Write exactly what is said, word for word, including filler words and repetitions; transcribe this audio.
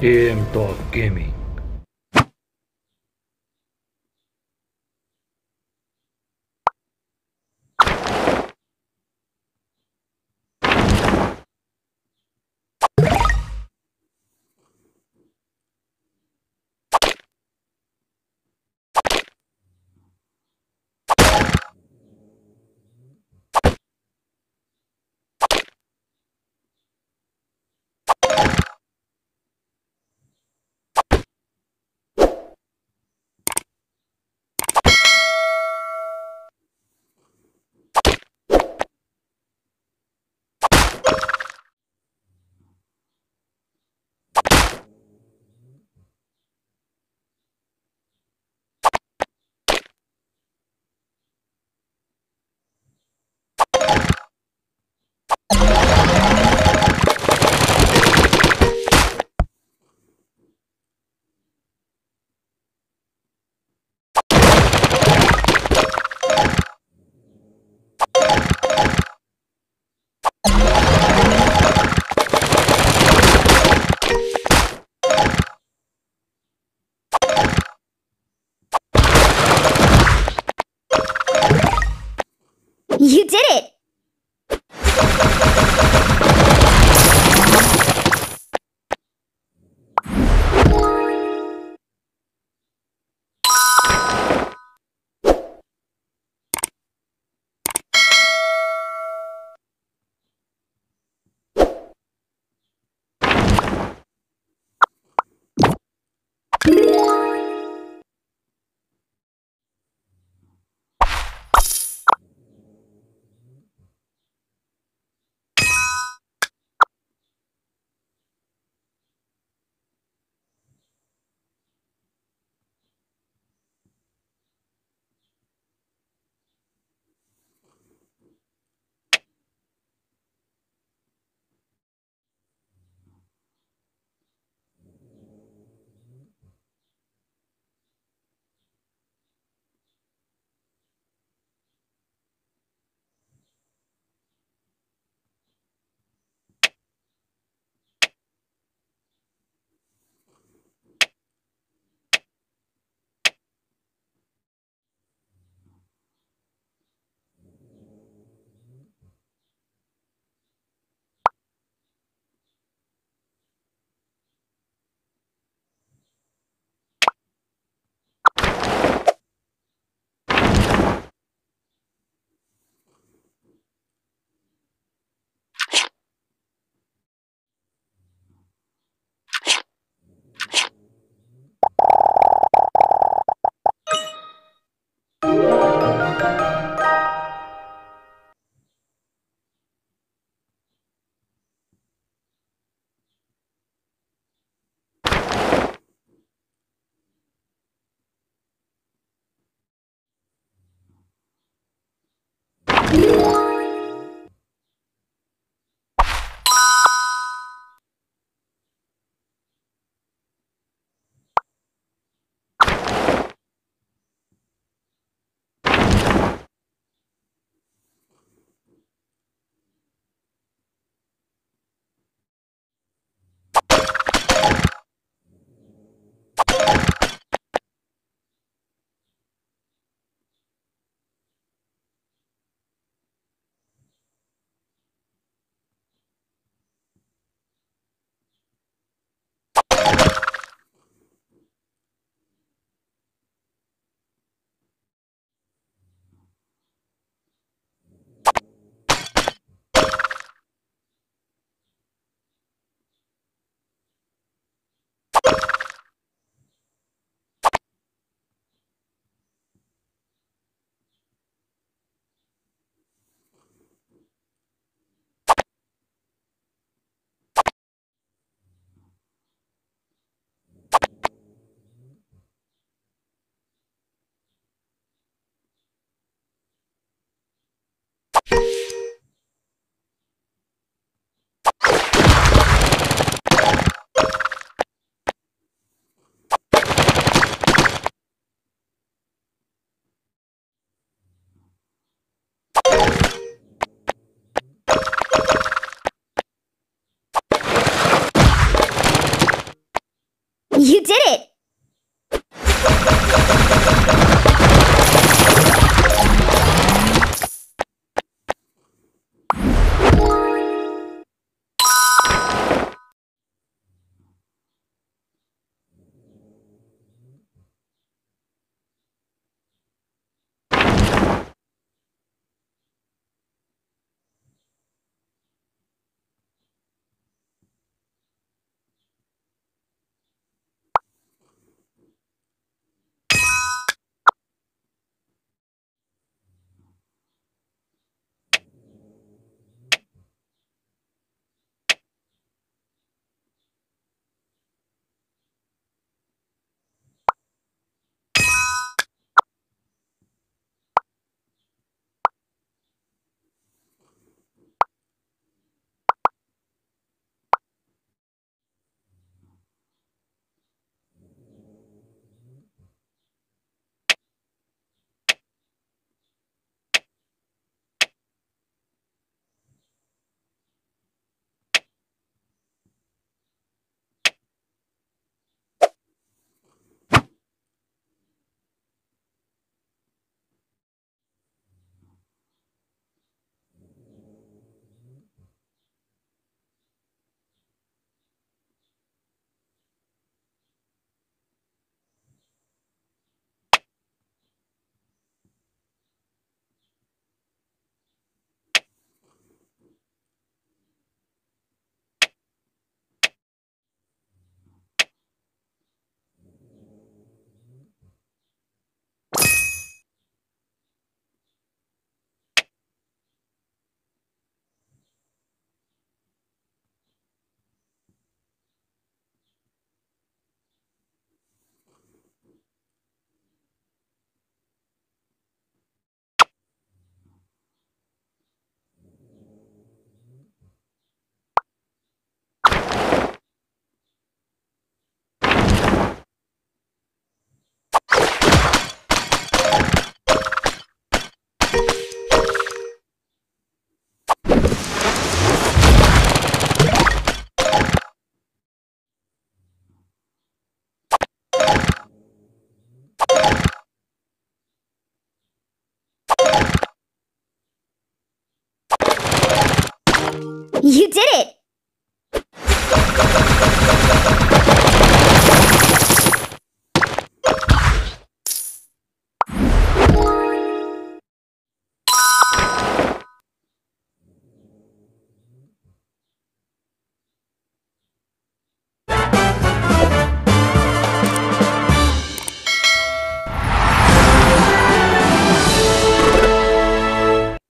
Team Talk Gaming. You did it! You did it! You did it!